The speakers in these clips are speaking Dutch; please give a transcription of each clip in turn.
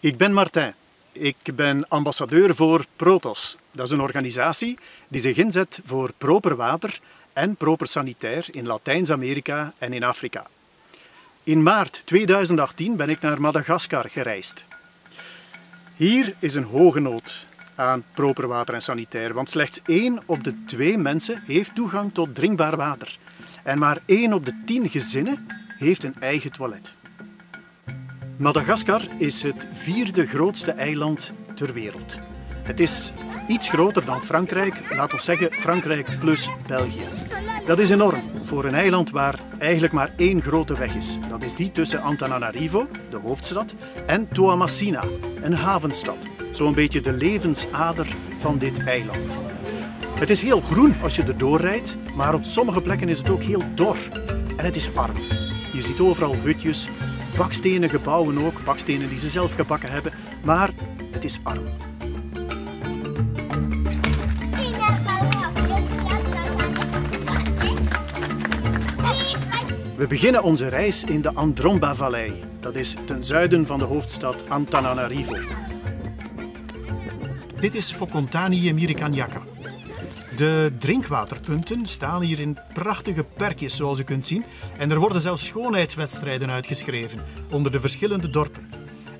Ik ben Martin. Ik ben ambassadeur voor Protos. Dat is een organisatie die zich inzet voor proper water en proper sanitair in Latijns-Amerika en in Afrika. In maart 2018 ben ik naar Madagaskar gereisd. Hier is een hoge nood aan proper water en sanitair, want slechts 1 op de 2 mensen heeft toegang tot drinkbaar water. En maar 1 op de 10 gezinnen heeft een eigen toilet. Madagaskar is het 4e grootste eiland ter wereld. Het is iets groter dan Frankrijk, laten we zeggen Frankrijk plus België. Dat is enorm voor een eiland waar eigenlijk maar 1 grote weg is. Dat is die tussen Antananarivo, de hoofdstad, en Toamasina, een havenstad. Zo'n beetje de levensader van dit eiland. Het is heel groen als je erdoor rijdt, maar op sommige plekken is het ook heel dor. En het is arm. Je ziet overal hutjes, bakstenen gebouwen ook, bakstenen die ze zelf gebakken hebben, maar het is arm. We beginnen onze reis in de Andromba-vallei. Dat is ten zuiden van de hoofdstad Antananarivo. Dit is Fokontani Mirikanyaka. De drinkwaterpunten staan hier in prachtige perkjes, zoals u kunt zien. En er worden zelfs schoonheidswedstrijden uitgeschreven onder de verschillende dorpen.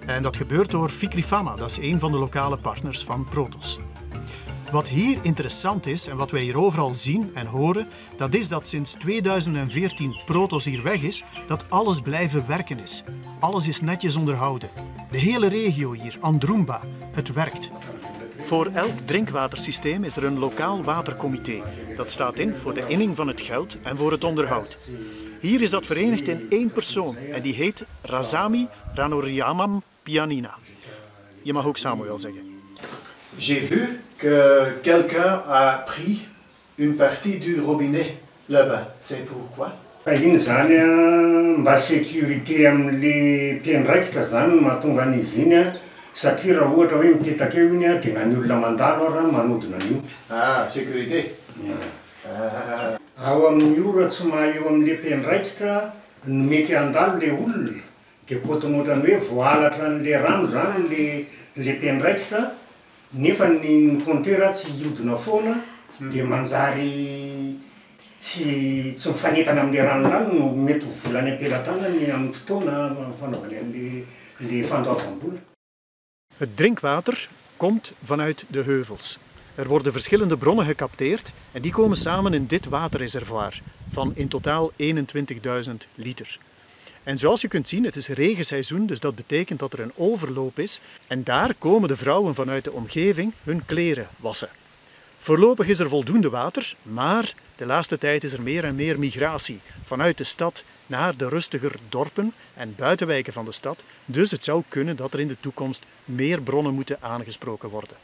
En dat gebeurt door Fikrifama, dat is een van de lokale partners van Protos. Wat hier interessant is en wat wij hier overal zien en horen, dat is dat sinds 2014 Protos hier weg is, dat alles blijven werken is. Alles is netjes onderhouden. De hele regio hier, Andromba, het werkt. Voor elk drinkwatersysteem is er een lokaal watercomité. Dat staat in voor de inning van het geld en voor het onderhoud. Hier is dat verenigd in 1 persoon en die heet Razami Ranoriamam Pianina. Je mag ook Samuel zeggen. J'ai vu que quelqu'un a pris une partie du robinet là-bas. C'est pourquoi? Един заня, ба секьюрити амли пенрак тазан матунганизиня. Satira wordt er in Titakewinia, Tinanula Mandalora, Manutnanu. Ah, security. Awam Nuratsmayo Lipian Rectra, Mitiandal de Ul, de Potomutanwe, Valatran de Ramzan, Lipian Rectra, Nifan in Conterats Judnofona, de Manzari Tsufanitanam de Ramlan, Metufulane Pilatana, Amftona, van de Fantafambul. Het drinkwater komt vanuit de heuvels. Er worden verschillende bronnen gecapteerd en die komen samen in dit waterreservoir van in totaal 21.000 liter. En zoals je kunt zien, het is regenseizoen, dus dat betekent dat er een overloop is. En daar komen de vrouwen vanuit de omgeving hun kleren wassen. Voorlopig is er voldoende water, maar de laatste tijd is er meer en meer migratie vanuit de stad naar de rustiger dorpen en buitenwijken van de stad. Dus het zou kunnen dat er in de toekomst meer bronnen moeten aangesproken worden.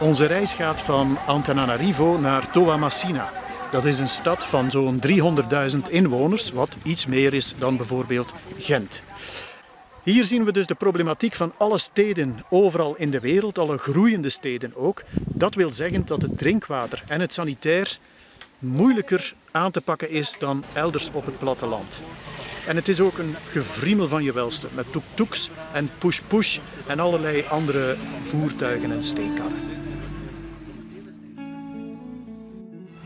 Onze reis gaat van Antananarivo naar Toamasina. Dat is een stad van zo'n 300.000 inwoners, wat iets meer is dan bijvoorbeeld Gent. Hier zien we dus de problematiek van alle steden overal in de wereld, alle groeiende steden ook. Dat wil zeggen dat het drinkwater en het sanitair moeilijker aan te pakken is dan elders op het platteland. En het is ook een gevriemel van je welste met tuk-tuks en push-push en allerlei andere voertuigen en steekkarren.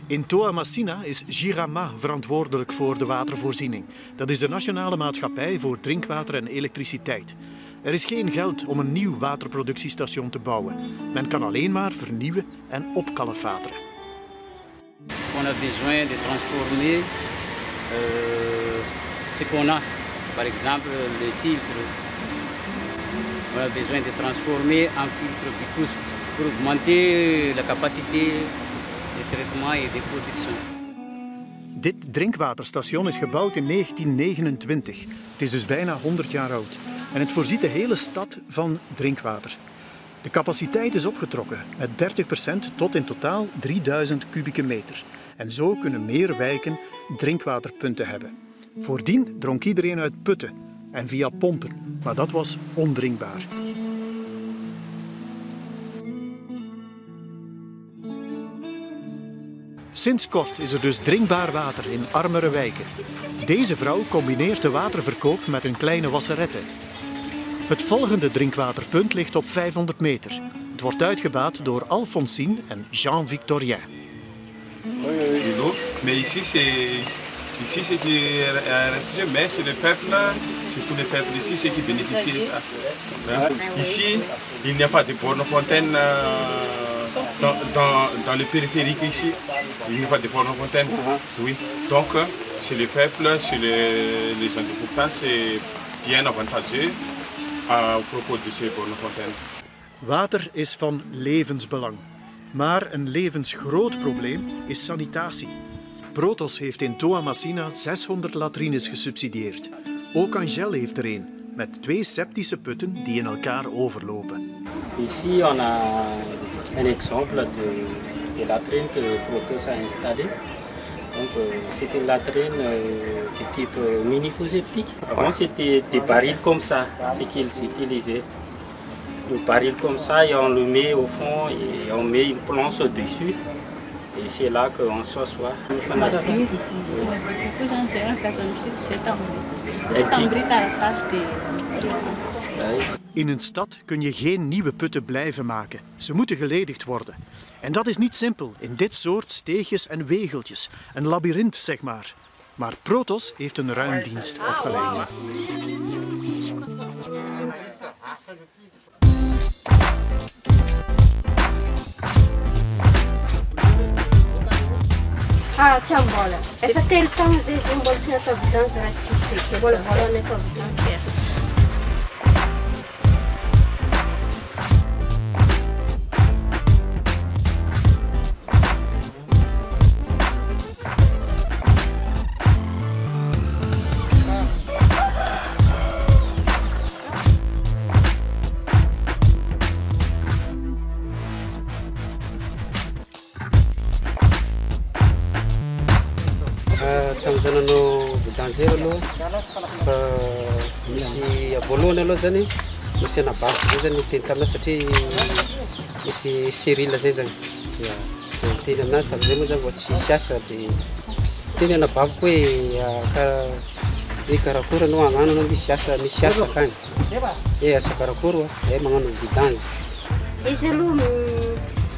In Toamasina is Jirama verantwoordelijk voor de watervoorziening. Dat is de nationale maatschappij voor drinkwater en elektriciteit. Er is geen geld om een nieuw waterproductiestation te bouwen. Men kan alleen maar vernieuwen en opkalefateren. On a besoin de transformer ce qu'on a, par exemple les filtres. On a besoin de transformer en filtre pour augmenter la capacité. Dit drinkwaterstation is gebouwd in 1929. Het is dus bijna 100 jaar oud. En het voorziet de hele stad van drinkwater. De capaciteit is opgetrokken met 30% tot in totaal 3000 kubieke meter. En zo kunnen meer wijken drinkwaterpunten hebben. Voordien dronk iedereen uit putten en via pompen, maar dat was ondrinkbaar. Sinds kort is er dus drinkbaar water in armere wijken. Deze vrouw combineert de waterverkoop met een kleine wasserette. Het volgende drinkwaterpunt ligt op 500 meter. Het wordt uitgebaat door Alphonsine en Jean Victorien. Maar ici c'est un mais le peuple, surtout les peuples ici, c'est qui bénéficient de ça. Ici, il n'y a pas de borne fontaine dans le périphérique ici. Il n'y a pas de borne fontaine. Oui. Donc c'est le peuple, c'est les gens de Fouta, c'est bien avantageux à propos de ces borne fontaines. Water is van levensbelang. Maar een levensgroot probleem is sanitatie. Protos heeft in Toamasina 600 latrines gesubsidieerd. Ook Angel heeft er een, met 2 septische putten die in elkaar overlopen. Ici on a un exemple de latrine que Protos a installé. Donc c'était une latrine de type mini-foseptique. Avant c'était des barils comme ça, ce qu'ils utilisaient. Een baril comme ça et on le met au fond et on met une planche dessus. Et c'est là qu'on s'assoit. In een stad kun je geen nieuwe putten blijven maken. Ze moeten geledigd worden. En dat is niet simpel in dit soort steegjes en wegeltjes. Een labyrint, zeg maar. Maar Protos heeft een ruimdienst opgeleid. Ah, tja, bola. Even telkens deze een boltje naar de dans naar het ziekte. Bola, bola, net op dans.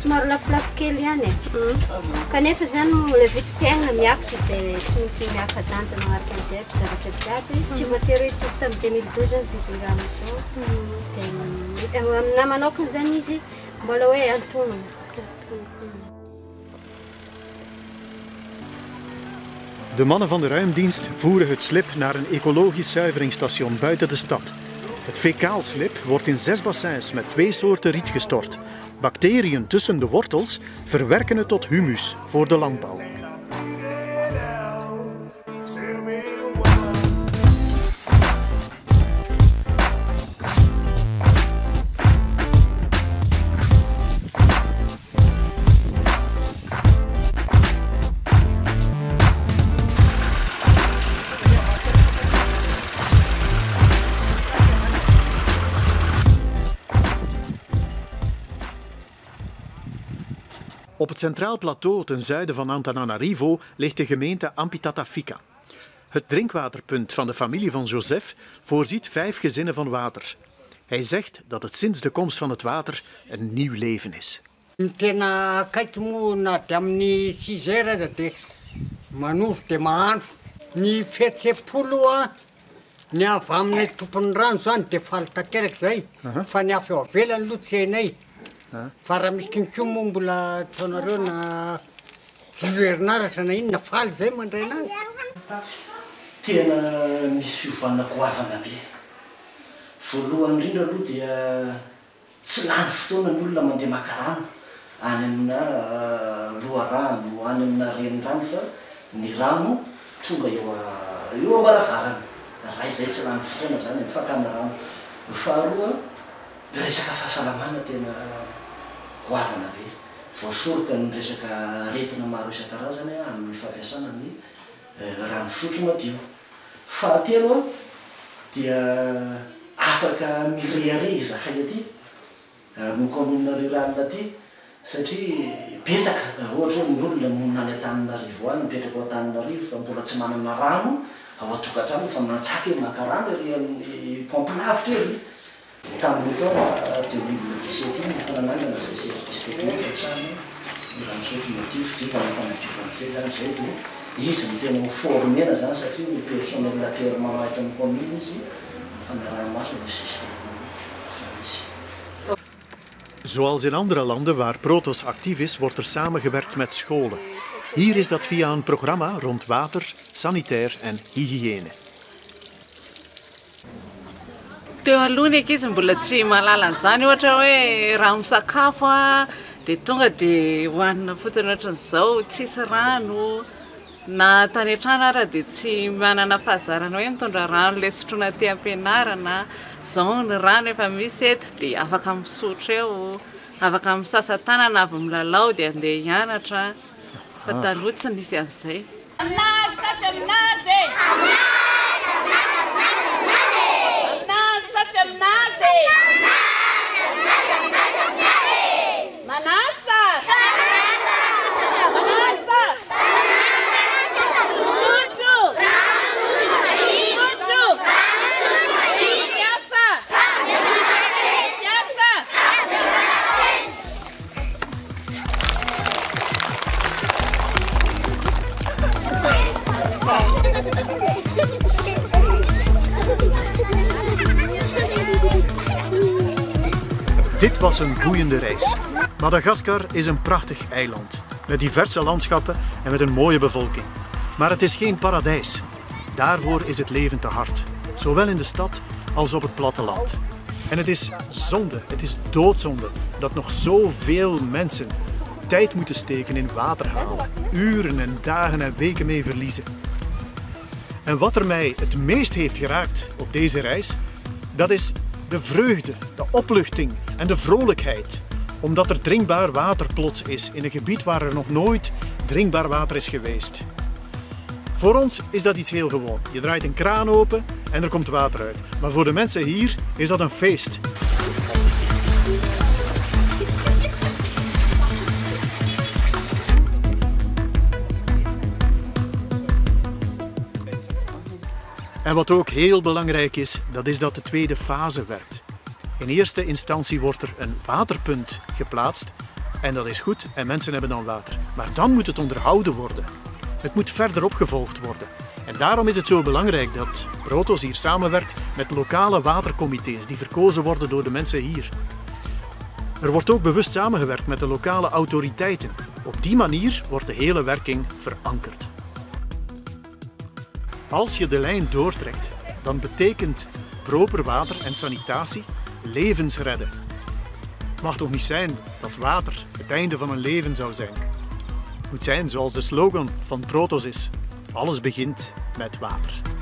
Maar laf keel ja nee. Kan even zijn om de witte pijn om jacht te doen. Soms in jacht dan zijn maar geen zeep, ze hebben het jacht. Ze moeten er iets op dan met 2000 Fikrifama zo. En we namen ook een zijn is, baloi en toen. De mannen van de ruimdienst voeren het slip naar een ecologisch zuiveringsstation buiten de stad. Het fekaalslip wordt in 6 bassins met 2 soorten riet gestort. Bacteriën tussen de wortels verwerken het tot humus voor de landbouw. Op het centraal plateau ten zuiden van Antananarivo ligt de gemeente Ampitatafika. Het drinkwaterpunt van de familie van Joseph voorziet 5 gezinnen van water. Hij zegt dat het sinds de komst van het water een nieuw leven is. Fara misschien kunnen bola tonarona zilvernaar zijn in de val zijn maar daarnaast. Tiena misviel van de kwaad van de pie. Vooral aan rina doet je slaan stonden nullen met de makaran. Aan hem na luaran, aan hem na renranfer, niramu, toen bij jou wel afgaan. Reis het slaan stonden zijn het vakandaran. Vooral de resaka fahasalamana tena hoavana be voasoroka ny resaka aretina maro isan-karazany amin'ny fampiasana ny rano fisotro madio. Fahatelo dia afaka mireare izakay aty no komuna riralina aty satria betsaka ohatra hoe ny olona monina any Antananarivo any mipetraka ao Antananarivo fa mbola tsy manana rano ao atokatrano fa manatsaky makarano ry amin'ny pompe lavitra ry. Tamboutora, te oublie de setting, on a mal dans ce système, l'examen, dans ce motif, qui va faire un petit français, dans ce motif. Isso, temos um forno menos antes aqui, o pessoal não vai ter uma mais tão comida, vandaar een massa systeem. Zoals in andere landen waar Protos actief is, wordt er samengewerkt met scholen. Hier is dat via een programma rond water, sanitair en hygiëne. Teo alohany ankizy mbola tsy mahalala an'izany, ohatra hoe raha misakafo dia tonga dia hohanina fotsiny ohatran'izao, tsisy rano. Na tany an-trano ary dia tsy manana fahazarana hoe mitondra rano ilay sotroana te ampianarana. Zao ny rano efa misy eto dia afaka misotro eo, afaka misasa tanana avy milalao dia andeha hianatra. Fa taloha tsy nisy an'izay. Aminazy satria aminazy e! Aminazy satria aminazy e! Manasa! Dit was een boeiende reis. Madagaskar is een prachtig eiland, met diverse landschappen en met een mooie bevolking. Maar het is geen paradijs. Daarvoor is het leven te hard, zowel in de stad als op het platteland. En het is zonde, het is doodzonde, dat nog zoveel mensen tijd moeten steken in water halen, uren en dagen en weken mee verliezen. En wat er mij het meest heeft geraakt op deze reis, dat is de vreugde, de opluchting en de vrolijkheid. Omdat er drinkbaar water plots is in een gebied waar er nog nooit drinkbaar water is geweest. Voor ons is dat iets heel gewoon. Je draait een kraan open en er komt water uit. Maar voor de mensen hier is dat een feest. En wat ook heel belangrijk is dat de tweede fase werkt. In eerste instantie wordt er een waterpunt geplaatst en dat is goed en mensen hebben dan water. Maar dan moet het onderhouden worden. Het moet verder opgevolgd worden. En daarom is het zo belangrijk dat Protos hier samenwerkt met lokale watercomité's die verkozen worden door de mensen hier. Er wordt ook bewust samengewerkt met de lokale autoriteiten. Op die manier wordt de hele werking verankerd. Als je de lijn doortrekt, dan betekent proper water en sanitatie levens redden. Het mag toch niet zijn dat water het einde van een leven zou zijn. Het moet zijn zoals de slogan van Protos is: alles begint met water.